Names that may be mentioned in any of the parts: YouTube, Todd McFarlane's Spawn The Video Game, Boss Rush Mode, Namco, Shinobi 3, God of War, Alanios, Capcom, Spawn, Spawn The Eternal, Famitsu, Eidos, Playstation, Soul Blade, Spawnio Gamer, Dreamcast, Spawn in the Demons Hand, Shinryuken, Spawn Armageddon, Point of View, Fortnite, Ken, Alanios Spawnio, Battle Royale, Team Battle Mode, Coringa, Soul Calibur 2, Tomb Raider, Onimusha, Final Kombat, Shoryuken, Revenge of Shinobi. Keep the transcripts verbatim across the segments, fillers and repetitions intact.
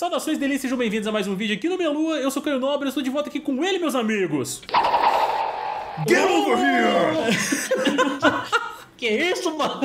Saudações delícias, sejam bem-vindos a mais um vídeo aqui no Meia-Lua. Eu sou o Caio Nobre, eu estou de volta aqui com ele, meus amigos. Get over here! Que isso, mano?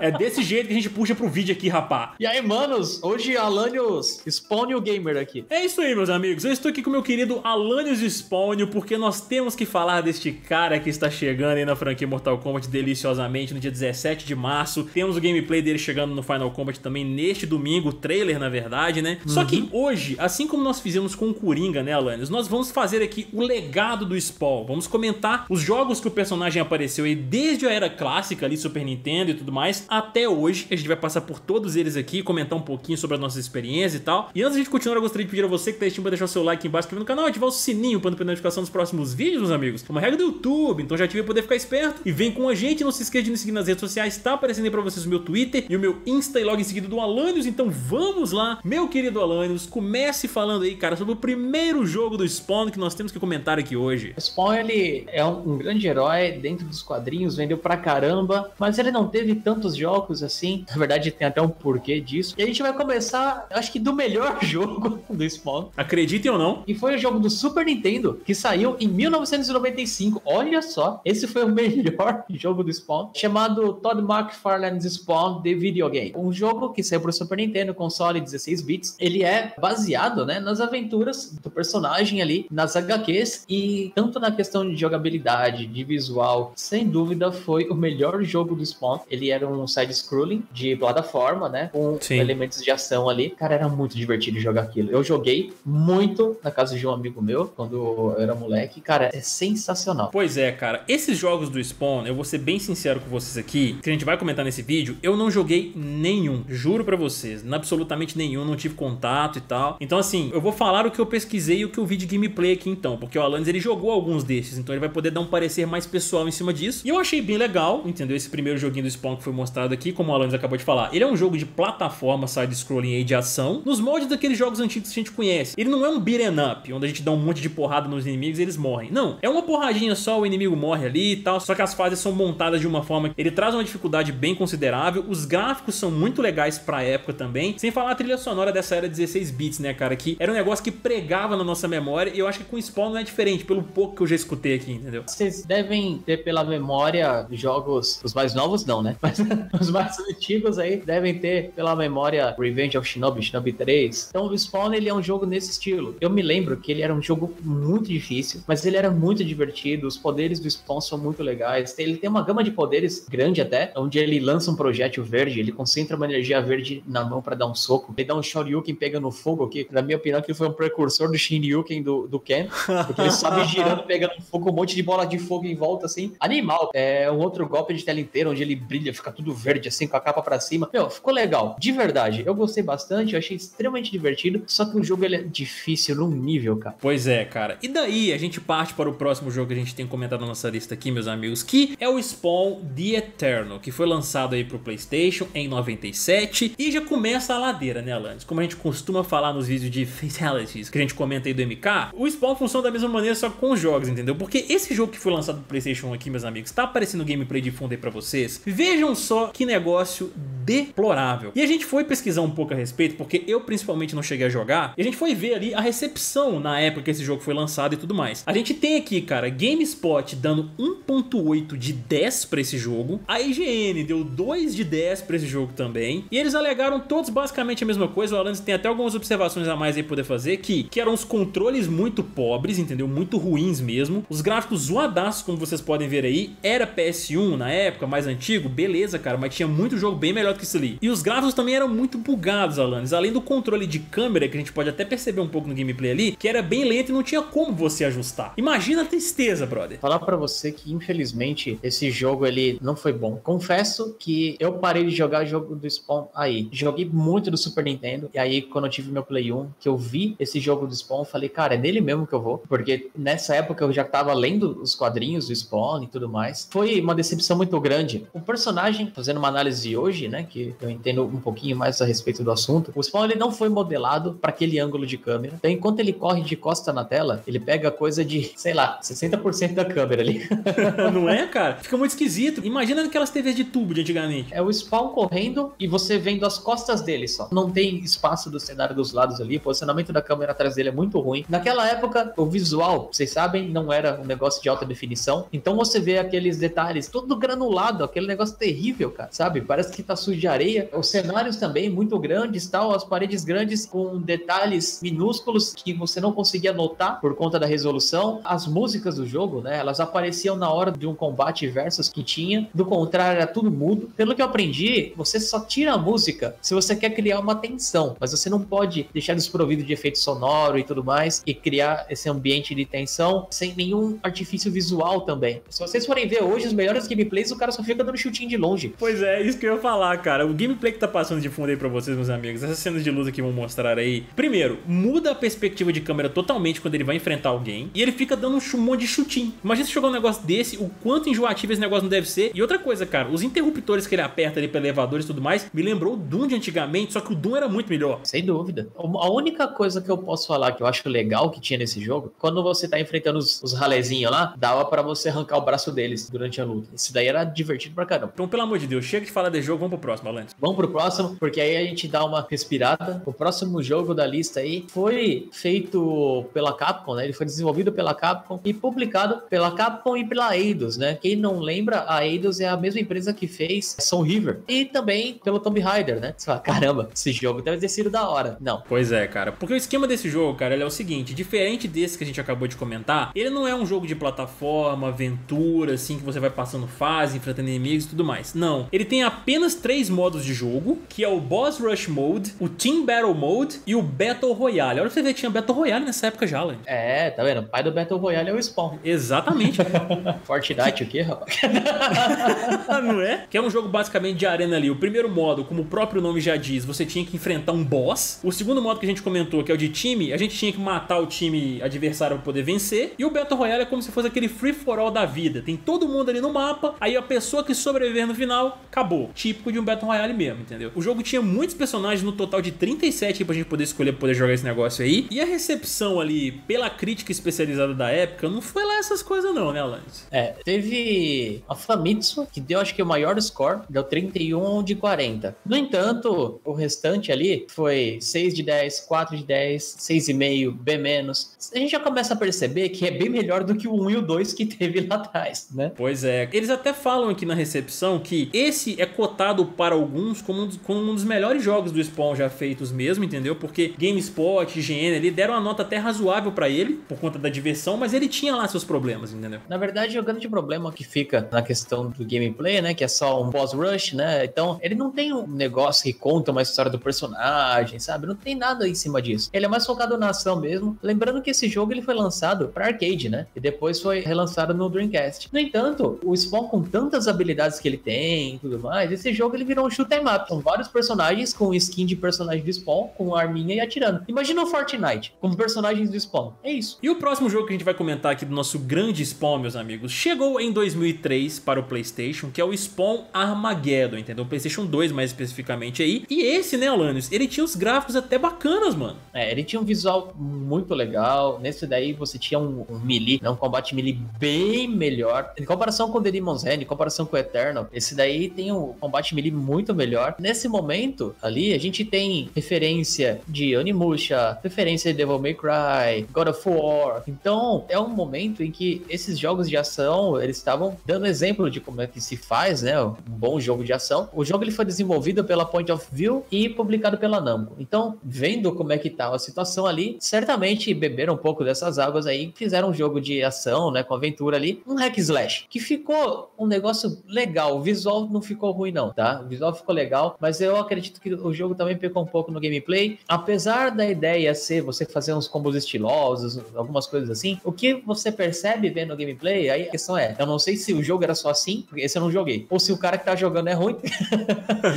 É desse jeito que a gente puxa pro vídeo aqui, rapá. E aí, manos? Hoje, Alanios, Spawnio Gamer aqui. É isso aí, meus amigos. Eu estou aqui com o meu querido Alanios Spawnio, porque nós temos que falar deste cara que está chegando aí na franquia Mortal Kombat deliciosamente no dia dezessete de março. Temos o gameplay dele chegando no Final Kombat também neste domingo, trailer, na verdade, né? Uhum. Só que hoje, assim como nós fizemos com o Coringa, né, Alanios? Nós vamos fazer aqui o legado do Spawn. Vamos comentar os jogos que o personagem apareceu aí desde a era clássica. clássica ali, Super Nintendo e tudo mais, até hoje. A gente vai passar por todos eles aqui, comentar um pouquinho sobre as nossas experiências e tal. E antes de a gente continuar, eu gostaria de pedir a você que tá assistindo pra deixar o seu like aqui embaixo, inscrever no canal, ativar o sininho para não perder a notificação dos próximos vídeos, meus amigos. É uma regra do YouTube, então já ative pra poder ficar esperto. E vem com a gente, não se esqueça de nos seguir nas redes sociais, tá aparecendo aí pra vocês o meu Twitter e o meu Insta e logo em seguida do Alanios. Então vamos lá, meu querido Alanios, comece falando aí, cara, sobre o primeiro jogo do Spawn que nós temos que comentar aqui hoje. O Spawn, ele é um grande herói dentro dos quadrinhos, vendeu pra cá caramba, mas ele não teve tantos jogos assim, na verdade tem até um porquê disso, e a gente vai começar, acho que do melhor jogo do Spawn. Acreditem ou não. E foi o jogo do Super Nintendo, que saiu em mil novecentos e noventa e cinco, olha só, esse foi o melhor jogo do Spawn, chamado Todd McFarlane's Spawn The Video Game. Um jogo que saiu pro Super Nintendo, console dezesseis bits, ele é baseado, né, nas aventuras do personagem ali, nas H Qs, e tanto na questão de jogabilidade, de visual, sem dúvida foi o melhor melhor jogo do Spawn. Ele era um side-scrolling de plataforma, né? Com Sim. elementos de ação ali. Cara, era muito divertido jogar aquilo. Eu joguei muito na casa de um amigo meu, quando eu era moleque. Cara, é sensacional. Pois é, cara. Esses jogos do Spawn, eu vou ser bem sincero com vocês aqui, que a gente vai comentar nesse vídeo, eu não joguei nenhum. Juro pra vocês. Absolutamente nenhum. Não tive contato e tal. Então, assim, eu vou falar o que eu pesquisei e o que eu vi de gameplay aqui, então. Porque o Alanis, ele jogou alguns desses. Então, ele vai poder dar um parecer mais pessoal em cima disso. E eu achei bem legal, entendeu? Esse primeiro joguinho do Spawn que foi mostrado aqui, como o Alanios acabou de falar, ele é um jogo de plataforma, side-scrolling aí de ação, nos moldes daqueles jogos antigos que a gente conhece. Ele não é um beat'em up, onde a gente dá um monte de porrada nos inimigos e eles morrem. Não, é uma porradinha só, o inimigo morre ali e tal, só que as fases são montadas de uma forma que ele traz uma dificuldade bem considerável, os gráficos são muito legais pra época também, sem falar a trilha sonora dessa era dezesseis bits, né, cara, que era um negócio que pregava na nossa memória, e eu acho que com o Spawn não é diferente, pelo pouco que eu já escutei aqui, entendeu? Vocês devem ter pela memória jogos os mais novos não, né? Mas os mais antigos aí devem ter pela memória Revenge of Shinobi, Shinobi três. Então o Spawn, ele é um jogo nesse estilo. Eu me lembro que ele era um jogo muito difícil, mas ele era muito divertido. Os poderes do Spawn são muito legais. Ele tem uma gama de poderes grande até, onde ele lança um projétil verde, ele concentra uma energia verde na mão pra dar um soco. Ele dá um Shoryuken pegando no fogo, que na minha opinião que foi um precursor do Shinryuken do, do Ken, porque ele sobe girando, pegando fogo, um monte de bola de fogo em volta, assim. Animal. É um outro golpe golpe de tela inteira, onde ele brilha, fica tudo verde assim, com a capa pra cima. Meu, ficou legal. De verdade, eu gostei bastante, eu achei extremamente divertido, só que o jogo ele é difícil num nível, cara. Pois é, cara. E daí, a gente parte para o próximo jogo que a gente tem comentado na nossa lista aqui, meus amigos, que é o Spawn The Eternal, que foi lançado aí pro Playstation em noventa e sete, e já começa a ladeira, né, Alanis? Como a gente costuma falar nos vídeos de fatalities, que a gente comenta aí do M K, o Spawn funciona da mesma maneira, só com os jogos, entendeu? Porque esse jogo que foi lançado pro Playstation aqui, meus amigos, tá aparecendo o gameplay de fundei pra vocês, vejam só que negócio deplorável. E a gente foi pesquisar um pouco a respeito, porque eu principalmente não cheguei a jogar, e a gente foi ver ali a recepção na época que esse jogo foi lançado e tudo mais. A gente tem aqui, cara, GameSpot dando um ponto oito de dez pra esse jogo, a I G N deu dois de dez pra esse jogo também, e eles alegaram todos basicamente a mesma coisa. O Alanis tem até algumas observações a mais aí pra poder fazer, que, que eram os controles muito pobres, entendeu? Muito ruins mesmo, os gráficos zoadaços, como vocês podem ver aí, era P S um, na época, mais antigo, beleza, cara, mas tinha muito jogo bem melhor do que isso ali. E os gráficos também eram muito bugados, Alanis, além do controle de câmera, que a gente pode até perceber um pouco no gameplay ali, que era bem lento e não tinha como você ajustar. Imagina a tristeza, brother. Falar pra você que, infelizmente, esse jogo, ele não foi bom. Confesso que eu parei de jogar jogo do Spawn aí. Joguei muito do Super Nintendo, e aí, quando eu tive meu Play um, que eu vi esse jogo do Spawn, eu falei, cara, é nele mesmo que eu vou, porque nessa época eu já tava lendo os quadrinhos do Spawn e tudo mais. Foi uma decepção muito grande. O personagem, fazendo uma análise hoje, né, que eu entendo um pouquinho mais a respeito do assunto, o Spawn ele não foi modelado para aquele ângulo de câmera. Então, enquanto ele corre de costa na tela, ele pega coisa de, sei lá, sessenta por cento da câmera ali. Não é, cara? Fica muito esquisito. Imagina aquelas T Vs de tubo de antigamente. É o Spawn correndo e você vendo as costas dele só. Não tem espaço do cenário dos lados ali, o posicionamento da câmera atrás dele é muito ruim. Naquela época, o visual, vocês sabem, não era um negócio de alta definição. Então você vê aqueles detalhes, todo granulado, aquele negócio terrível, cara, sabe? Parece que tá sujo de areia. Os cenários também muito grandes, tal, as paredes grandes com detalhes minúsculos que você não conseguia notar por conta da resolução. As músicas do jogo, né? Elas apareciam na hora de um combate versus que tinha. Do contrário, era tudo mudo. Pelo que eu aprendi, você só tira a música se você quer criar uma tensão, mas você não pode deixar desprovido de efeito sonoro e tudo mais e criar esse ambiente de tensão sem nenhum artifício visual também. Se vocês forem ver hoje os melhores gameplays, o cara só fica dando chutinho de longe. Pois é, isso que eu ia falar, cara. O gameplay que tá passando de fundo aí pra vocês, meus amigos, essas cenas de luz que vão mostrar aí. Primeiro, muda a perspectiva de câmera totalmente quando ele vai enfrentar alguém e ele fica dando um monte de chutinho. Imagina se jogar um negócio desse, o quanto enjoativo esse negócio não deve ser. E outra coisa, cara, os interruptores que ele aperta ali pra elevadores e tudo mais, me lembrou o Doom de antigamente, só que o Doom era muito melhor. Sem dúvida. A única coisa que eu posso falar que eu acho legal que tinha nesse jogo, quando você tá enfrentando os, os ralezinhos lá, dava pra você arrancar o braço deles durante a luta. Isso daí era divertido pra caramba. Então, pelo amor de Deus, chega de falar desse jogo, vamos pro próximo, Alanios. Vamos pro próximo, porque aí a gente dá uma respirada. O próximo jogo da lista aí foi feito pela Capcom, né? Ele foi desenvolvido pela Capcom e publicado pela Capcom e pela Eidos, né? Quem não lembra, a Eidos é a mesma empresa que fez Soul River e também pelo Tomb Raider, né? Você fala, caramba, esse jogo deve ter sido da hora. Não. Pois é, cara. Porque o esquema desse jogo, cara, ele é o seguinte, diferente desse que a gente acabou de comentar, ele não é um jogo de plataforma, aventura, assim, que você vai passando fase, enfrentando inimigos e tudo mais. Não. Ele tem apenas três modos de jogo, que é o Boss Rush Mode, o Team Battle Mode e o Battle Royale. Olha pra você ver, tinha Battle Royale nessa época já, Alan. É, tá vendo? O pai do Battle Royale é o Spawn. Exatamente. Fortnite, o quê, rapaz? Não é? Que é um jogo basicamente de arena ali. O primeiro modo, como o próprio nome já diz, você tinha que enfrentar um boss. O segundo modo que a gente comentou, que é o de time, a gente tinha que matar o time adversário pra poder vencer. E o Battle Royale é como se fosse aquele free for all da vida. Tem todo mundo ali no mapa, aí a pessoa que sobreviver no final, acabou. Típico de um Battle Royale mesmo, entendeu? O jogo tinha muitos personagens, no total de trinta e sete aí pra gente poder escolher, poder jogar esse negócio aí. E a recepção ali pela crítica especializada da época não foi lá essas coisas não, né, Alanios? É, teve a Famitsu, que deu acho que o maior score, deu trinta e um de quarenta. No entanto, o restante ali foi seis de dez, quatro de dez, seis vírgula cinco, B menos. A gente já começa a perceber que é bem melhor do que o um e o dois que teve lá atrás, né? Pois é. Eles até falam aqui na recepção que esse é cotado para alguns como um dos, como um dos melhores jogos do Spawn já feitos mesmo, entendeu? Porque GameSpot, I G N, ele deram uma nota até razoável pra ele, por conta da diversão, mas ele tinha lá seus problemas, entendeu? Na verdade, o grande problema que fica na questão do gameplay, né? Que é só um boss rush, né? Então, ele não tem um negócio que conta uma história do personagem, sabe? Não tem nada em cima disso. Ele é mais focado na ação mesmo. Lembrando que esse jogo ele foi lançado pra arcade, né? E depois foi relançado no Dreamcast. No entanto, o Spawn com tantas habilidades que ele tem e tudo mais, esse jogo ele virou um shoot 'em up. São vários personagens com skin de personagem do Spawn, com arminha e atirando. Imagina o Fortnite com personagens do Spawn. É isso. E o próximo jogo que a gente vai comentar aqui do nosso grande Spawn, meus amigos, chegou em dois mil e três para o Playstation, que é o Spawn Armageddon, entendeu? O Playstation dois mais especificamente aí. E esse, né, Alanios, ele tinha uns gráficos até bacanas, mano. É, ele tinha um visual muito legal. Nesse daí você tinha um, um melee, né? Um combate melee bem melhor. Em comparação com o The Demon's Hand, em comparação com o Eternal, esse daí tem um combate melee muito melhor. Nesse momento ali, a gente tem referência de Onimusha, referência de Devil May Cry, God of War. Então, é um momento em que esses jogos de ação, eles estavam dando exemplo de como é que se faz, né? Um bom jogo de ação. O jogo ele foi desenvolvido pela Point of View e publicado pela Namco. Então, vendo como é que tava a situação ali, certamente beberam um pouco dessas águas aí, fizeram um jogo de ação, né, com aventura ali, um hack slash, que ficou um negócio legal. O visual não ficou ruim não, tá? O visual ficou legal, mas eu acredito que o jogo também pecou um pouco no gameplay. Apesar da ideia ser você fazer uns combos estilosos, algumas coisas assim, o que você percebe vendo o gameplay, aí a questão é, eu não sei se o jogo era só assim, porque esse eu não joguei, ou se o cara que tá jogando é ruim,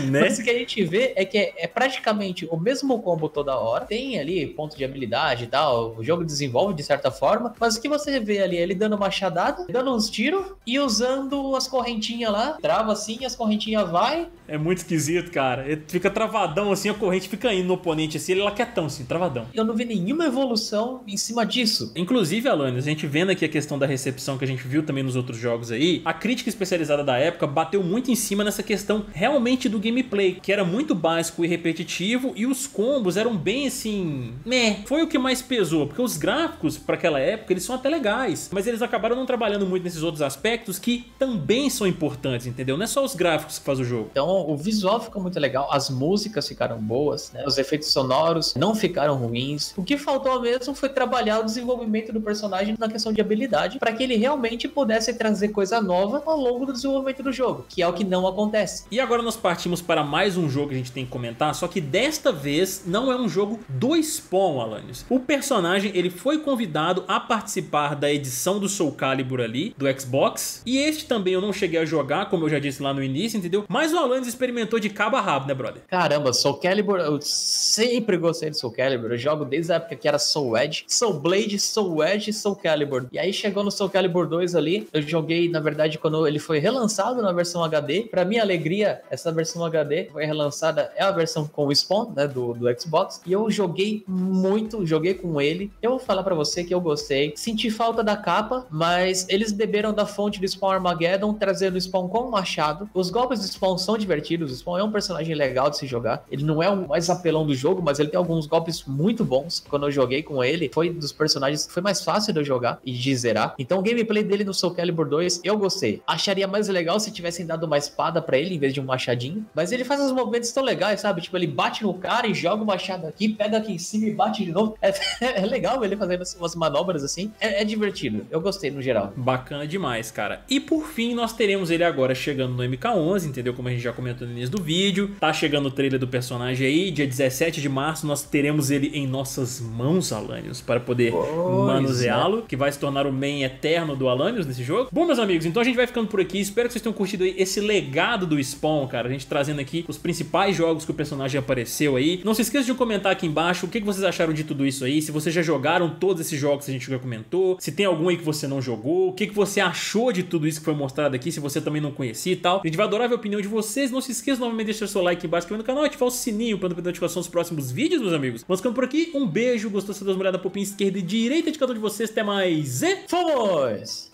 né? Mas o que a gente vê é que é, é praticamente o mesmo combo toda hora, tem ali ponto de habilidade e tal. O jogo desenvolve de certa forma, mas o que você vê ali é ele dando uma machadada, dando uns tiros e usando as correntinhas lá, trava assim, as correntinhas vai, É muito esquisito, cara. Ele fica travadão assim, a corrente fica indo no oponente assim, ele lá quietão assim, travadão. Eu não vi nenhuma evolução em cima disso. Inclusive, Alanios, a gente vendo aqui a questão da recepção que a gente viu também nos outros jogos aí, a crítica especializada da época bateu muito em cima nessa questão realmente do gameplay, que era muito básico e repetitivo e os combos eram bem assim... meh. Foi o que mais pesou, porque os gráficos para aquela época, eles são até legais, mas eles acabaram não trabalhando muito nesses outros aspectos que também são importantes, entendeu? Não é só os gráficos que faz o jogo. Então, o visual ficou muito legal, as músicas ficaram boas, né? Os efeitos sonoros não ficaram ruins. O que faltou mesmo foi trabalhar o desenvolvimento do personagem na questão de habilidade, para que ele realmente pudesse trazer coisa nova ao longo do desenvolvimento do jogo, que é o que não acontece. E agora nós partimos para mais um jogo que a gente tem que comentar, só que desta vez não é um jogo do Spawn, Alanios. O personagem, ele foi convidado a participar da edição do Soul Calibur ali, do Xbox, e este também eu não cheguei a jogar, como eu já disse lá no início, entendeu? Mas o Alanios experimentou de cabo a rabo, né, brother? Caramba, Soul Calibur, eu sempre gostei de Soul Calibur, eu jogo desde a época que era Soul Edge, Soul Blade, Soul Edge, Soul Calibur, e aí chegou no Soul Calibur dois ali, eu joguei, na verdade, quando ele foi relançado na versão H D, pra minha alegria, essa versão H D foi relançada, é a versão com o Spawn, né, do, do Xbox, e eu joguei muito, joguei com ele, eu vou falar pra você que eu gostei, senti falta da capa, mas eles beberam da fonte do Spawn Armageddon, trazendo o Spawn com o machado, os golpes do Spawn são de divertidos. O Spawn é um personagem legal de se jogar. Ele não é o mais apelão do jogo, mas ele tem alguns golpes muito bons. Quando eu joguei com ele, foi dos personagens que foi mais fácil de eu jogar e de zerar. Então o gameplay dele no Soul Calibur dois, eu gostei. Acharia mais legal se tivessem dado uma espada pra ele em vez de um machadinho. Mas ele faz uns movimentos tão legais, sabe? Tipo, ele bate no cara e joga o machado aqui, pega aqui em cima e bate de novo. É, é legal ele fazendo umas manobras assim. É, é divertido. Eu gostei no geral. Bacana demais, cara. E por fim, nós teremos ele agora chegando no M K onze, entendeu? Como a gente já comentou no início do vídeo, tá chegando o trailer do personagem aí, dia dezessete de março nós teremos ele em nossas mãos, Alanios, para poder manuseá-lo, que vai se tornar o main eterno do Alanios nesse jogo. Bom, meus amigos, então a gente vai ficando por aqui, espero que vocês tenham curtido aí esse legado do Spawn, cara, a gente trazendo aqui os principais jogos que o personagem apareceu aí. Não se esqueça de comentar aqui embaixo o que vocês acharam de tudo isso aí, se vocês já jogaram todos esses jogos que a gente já comentou, se tem algum aí que você não jogou, o que você achou de tudo isso que foi mostrado aqui, se você também não conhecia e tal. A gente vai adorar ver a opinião de vocês. Não se esqueça novamente de deixar seu like embaixo aqui no canal e ativar o sininho para não perder a notificação dos próximos vídeos, meus amigos. Vamos ficando por aqui. Um beijo. Gostou? Você dá uma olhada na popinha esquerda e direita de cada um de vocês. Até mais e... fomos!